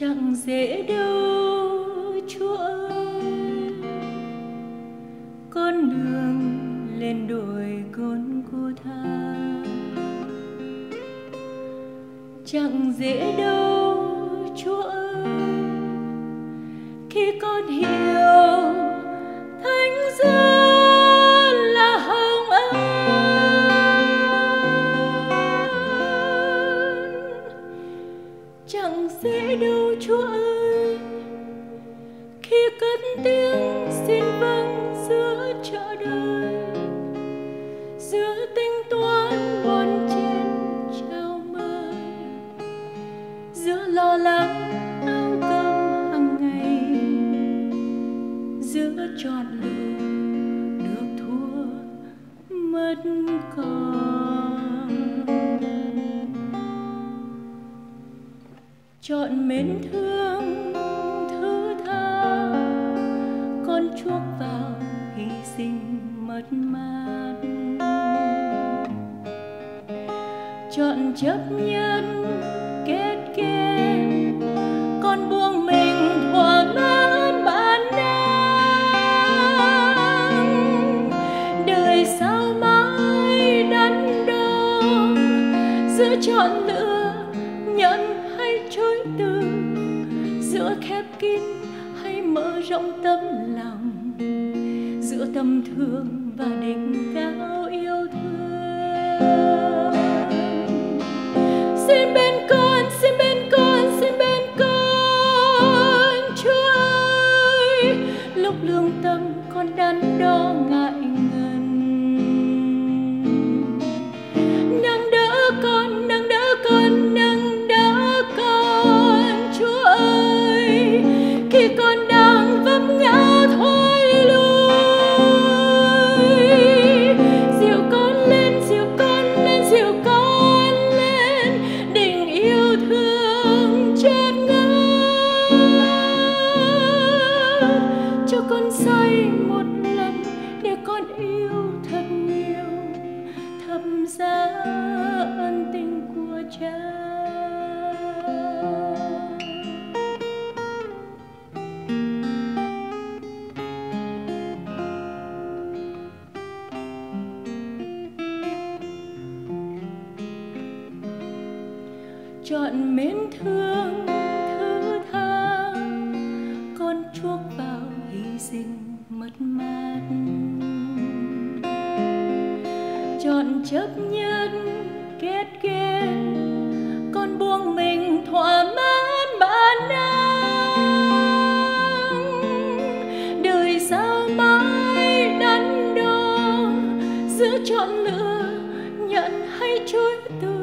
chẳng dễ đâu Chúa ơi. Con đường lên đồi Gôn Gô-tha chẳng dễ đâu Chúa ơi. Khi con hiểu Thánh giá là hồng ân, chẳng dễ đâu Chúa ơi. Khi cất tiếng xin vâng giữa chợ đời, giữa tính toán bon chen trao mời, giữa lo lắng chọn lựa được thua mất còn. Chọn mến thương thứ tha, con chuốc vào hy sinh mất mát. Chọn chấp nhận kết kết, con buông mình thỏa mãn. Giữa chọn lựa nhận hay chối từ, giữa khép kín hay mở rộng tấm lòng, giữa tâm thương và đỉnh cao yêu thương. Xin bên con, xin bên con, xin bên con Chúa ơi. Lúc lương tâm con đắn đo ngại ngần, con say một lần để con yêu thật nhiều, thầm giá ân tình của cha. Chọn mến thương thứ tha, con chuốc vào hy sinh mất mát. Chọn chấp nhận kết kết, con buông mình thỏa mãn bản năng. Đời sao mãi đắn đo giữa chọn lựa nhận hay chối từ,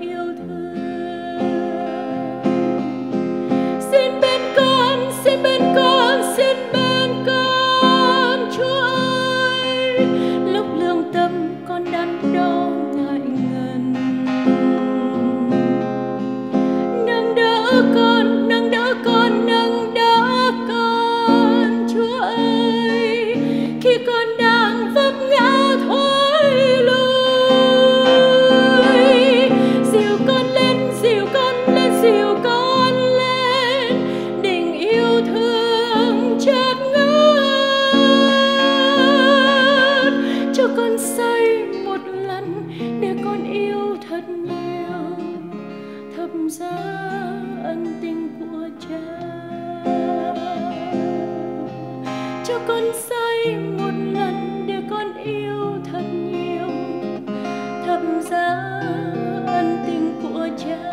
yêu thương. Xin bên con, xin bên con, xin bên con Chúa ơi. Lúc lương tâm con đắn đo ngại ngần, nâng đỡ con, nâng đỡ con, nâng đỡ con Chúa ơi. Khi con đang vấp ngã thôi để con yêu thật nhiều, thầm giá ân tình của cha. Cho con say một lần để con yêu thật nhiều, thầm giá ân tình của cha.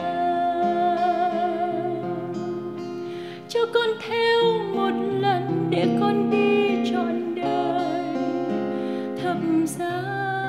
Cho con theo một lần để con đi trọn đời, thầm giá